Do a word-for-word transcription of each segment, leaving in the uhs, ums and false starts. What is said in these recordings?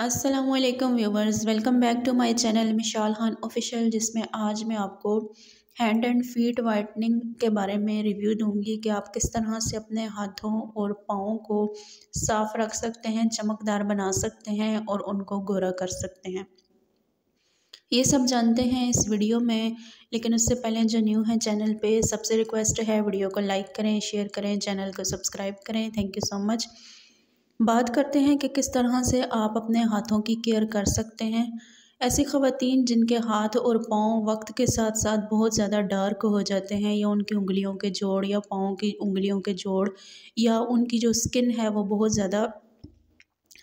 अस्सलामुअलैकुम viewers, welcome back to my channel Mishal Khan official, जिसमें आज मैं आपको हैंड एंड फीट वाइटनिंग के बारे में रिव्यू दूंगी कि आप किस तरह से अपने हाथों और पाँवों को साफ़ रख सकते हैं, चमकदार बना सकते हैं और उनको गोरा कर सकते हैं। ये सब जानते हैं इस वीडियो में, लेकिन उससे पहले जो न्यू है चैनल पे, सबसे रिक्वेस्ट है वीडियो को लाइक करें, शेयर करें, चैनल को सब्सक्राइब करें। Thank you so much. बात करते हैं कि किस तरह से आप अपने हाथों की केयर कर सकते हैं। ऐसी ख़वातीन जिनके हाथ और पाँव वक्त के साथ साथ बहुत ज़्यादा डार्क हो जाते हैं, या उनकी उंगलियों के जोड़ या पाँव की उंगलियों के जोड़ या उनकी जो स्किन है वो बहुत ज़्यादा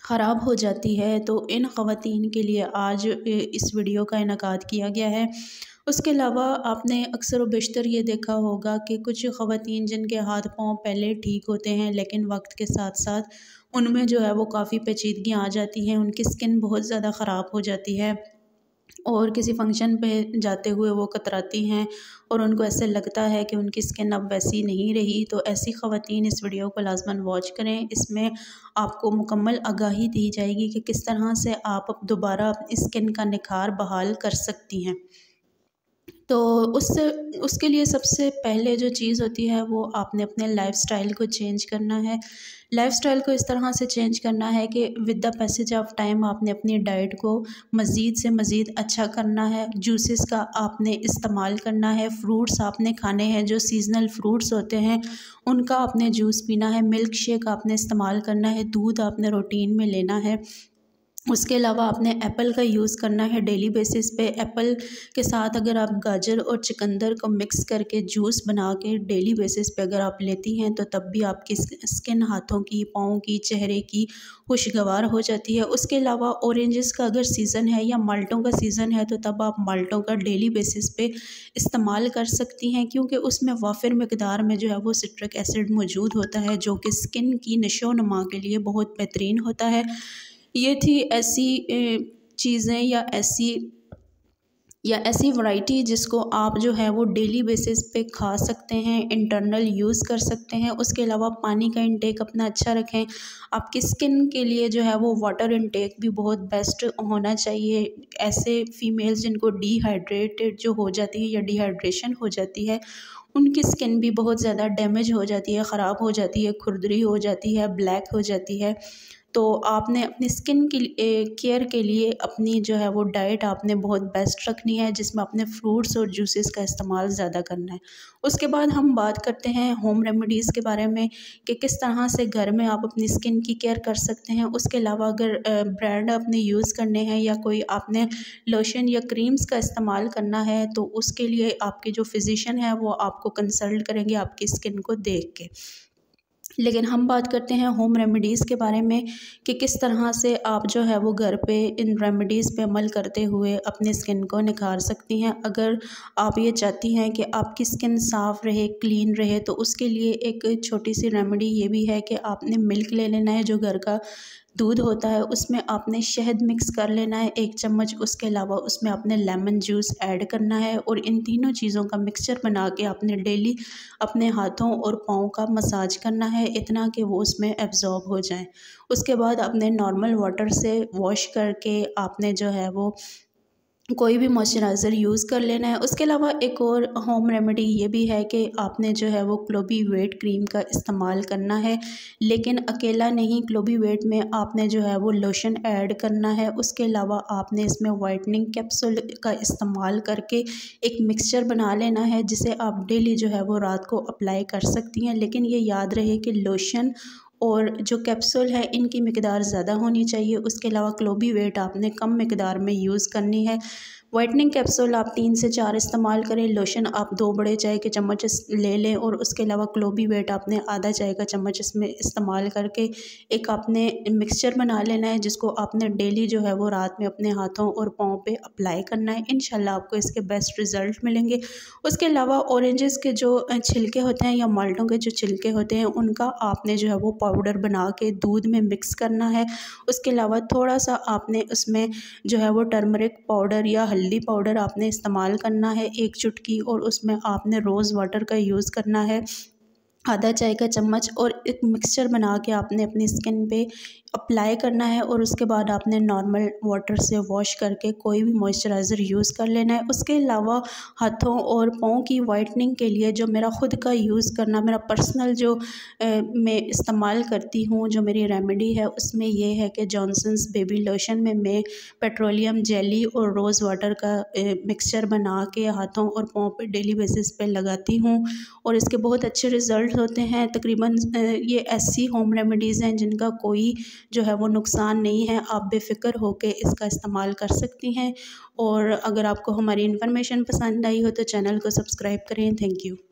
ख़राब हो जाती है, तो इन ख़वातीन के लिए आज इस वीडियो का इनकाद किया गया है। उसके अलावा आपने अक्सर व बेशतर ये देखा होगा कि कुछ ख़वातीन जिनके हाथ पाँव पहले ठीक होते हैं, लेकिन वक्त के साथ साथ उनमें जो है वो काफ़ी पेचीदगियाँ आ जाती हैं, उनकी स्किन बहुत ज़्यादा ख़राब हो जाती है और किसी फंक्शन पे जाते हुए वो कतराती हैं और उनको ऐसे लगता है कि उनकी स्किन अब वैसी नहीं रही। तो ऐसी ख़वातीन इस वीडियो को लाजमन वॉच करें, इसमें आपको मुकम्मल आगाही दी जाएगी कि किस तरह से आप दोबारा अपनी स्किन का निखार बहाल कर सकती हैं। तो उससे उसके लिए सबसे पहले जो चीज़ होती है वो आपने अपने लाइफस्टाइल को चेंज करना है। लाइफस्टाइल को इस तरह से चेंज करना है कि with the passage of time आपने अपनी डाइट को मज़ीद से मज़ीद अच्छा करना है। जूसेस का आपने इस्तेमाल करना है, फ्रूट्स आपने खाने हैं जो सीजनल फ्रूट्स होते हैं उनका आपने जूस पीना है, मिल्क शेक आपने इस्तेमाल करना है, दूध आपने रूटीन में लेना है। उसके अलावा आपने एप्पल का यूज़ करना है डेली बेसिस पे। एप्पल के साथ अगर आप गाजर और चुकंदर को मिक्स करके जूस बना के डेली बेसिस पे अगर आप लेती हैं तो तब भी आपकी स्किन हाथों की, पाँव की, चेहरे की खुशगवार हो जाती है। उसके अलावा ऑरेंजेस का अगर सीज़न है या माल्टों का सीज़न है तो तब आप माल्टों का डेली बेसिस पे इस्तेमाल कर सकती हैं, क्योंकि उसमें वाफिर मकदार में जो है वो सिट्रिक एसिड मौजूद होता है जो कि स्किन की नशोनुमा के लिए बहुत बेहतरीन होता है। ये थी ऐसी चीज़ें या ऐसी या ऐसी वैरायटी जिसको आप जो है वो डेली बेसिस पे खा सकते हैं, इंटरनल यूज़ कर सकते हैं। उसके अलावा पानी का इंटेक अपना अच्छा रखें। आपकी स्किन के लिए जो है वो वाटर इंटेक भी बहुत बेस्ट होना चाहिए। ऐसे फीमेल्स जिनको डिहाइड्रेटेड जो हो जाती है या डिहाइड्रेशन हो जाती है उनकी स्किन भी बहुत ज़्यादा डैमेज हो जाती है, ख़राब हो जाती है, खुरदरी हो जाती है, ब्लैक हो जाती है। तो आपने अपनी स्किन की केयर के लिए अपनी जो है वो डाइट आपने बहुत बेस्ट रखनी है, जिसमें आपने फ्रूट्स और जूसेस का इस्तेमाल ज़्यादा करना है। उसके बाद हम बात करते हैं होम रेमेडीज़ के बारे में कि किस तरह से घर में आप अपनी स्किन की केयर कर सकते हैं। उसके अलावा अगर ब्रांड आपने यूज़ करने हैं या कोई आपने लोशन या क्रीम्स का इस्तेमाल करना है तो उसके लिए आपके जो फिजिशियन है वो आपको कंसल्ट करेंगे आपकी स्किन को देख के। लेकिन हम बात करते हैं होम रेमेडीज़ के बारे में कि किस तरह से आप जो है वो घर पे इन रेमेडीज़ पे अमल करते हुए अपनी स्किन को निखार सकती हैं। अगर आप ये चाहती हैं कि आपकी स्किन साफ़ रहे, क्लीन रहे, तो उसके लिए एक छोटी सी रेमेडी ये भी है कि आपने मिल्क ले लेना है, जो घर का दूध होता है उसमें आपने शहद मिक्स कर लेना है एक चम्मच। उसके अलावा उसमें आपने लेमन जूस ऐड करना है और इन तीनों चीज़ों का मिक्सचर बना के आपने डेली अपने हाथों और पाँव का मसाज करना है, इतना कि वो उसमें एब्ज़ॉर्ब हो जाए। उसके बाद आपने नॉर्मल वाटर से वॉश करके आपने जो है वो कोई भी मॉइस्चराइज़र यूज़ कर लेना है। उसके अलावा एक और होम रेमेडी ये भी है कि आपने जो है वो क्लोबी वेट क्रीम का इस्तेमाल करना है, लेकिन अकेला नहीं, क्लोबी वेट में आपने जो है वो लोशन ऐड करना है। उसके अलावा आपने इसमें वाइटनिंग कैप्सूल का इस्तेमाल करके एक मिक्सचर बना लेना है, जिसे आप डेली जो है वो रात को अप्लाई कर सकती हैं। लेकिन ये याद रहे कि लोशन और जो कैप्सूल है इनकी मकदार ज़्यादा होनी चाहिए। उसके अलावा क्लोबी वेट आपने कम मकदार में यूज़ करनी है। वाइटनिंग कैप्सूल आप तीन से चार इस्तेमाल करें, लोशन आप दो बड़े चाय के चम्मच ले लें और उसके अलावा क्लोबी वेट आपने आधा चाय का चम्मच इसमें इस्तेमाल करके एक आपने मिक्सचर बना लेना है, जिसको आपने डेली जो है वो रात में अपने हाथों और पाँव पे अप्लाई करना है। इंशाल्लाह आपको इसके बेस्ट रिज़ल्ट मिलेंगे। उसके अलावा ऑरेंजेस के जो छिलके होते हैं या माल्टों के जो छिलके होते हैं उनका आपने जो है वो पाउडर बना के दूध में मिक्स करना है। उसके अलावा थोड़ा सा आपने उसमें जो है वो टर्मरिक पाउडर या हल्दी पाउडर आपने इस्तेमाल करना है एक चुटकी, और उसमें आपने रोज़ वाटर का यूज़ करना है। आधा चाय का चम्मच और एक मिक्सचर बना के आपने अपनी स्किन पे अप्लाई करना है। और उसके बाद आपने नॉर्मल वाटर से वॉश करके कोई भी मॉइस्चराइज़र यूज़ कर लेना है। उसके अलावा हाथों और पाँव की वाइटनिंग के लिए जो मेरा ख़ुद का यूज़ करना, मेरा पर्सनल जो ए, मैं इस्तेमाल करती हूँ, जो मेरी रेमेडी है, उसमें यह है कि जॉनसन्स बेबी लोशन में मैं पेट्रोलियम जेली और रोज़ वाटर का मिक्सचर बना के हाथों और पाँव पर डेली बेसिस पर लगाती हूँ और इसके बहुत अच्छे रिज़ल्ट होते हैं। तकरीबन ये ऐसी होम रेमेडीज़ हैं जिनका कोई जो है वो नुकसान नहीं है। आप बेफिक्र होकर इसका इस्तेमाल कर सकती हैं। और अगर आपको हमारी इन्फॉर्मेशन पसंद आई हो तो चैनल को सब्सक्राइब करें। Thank you.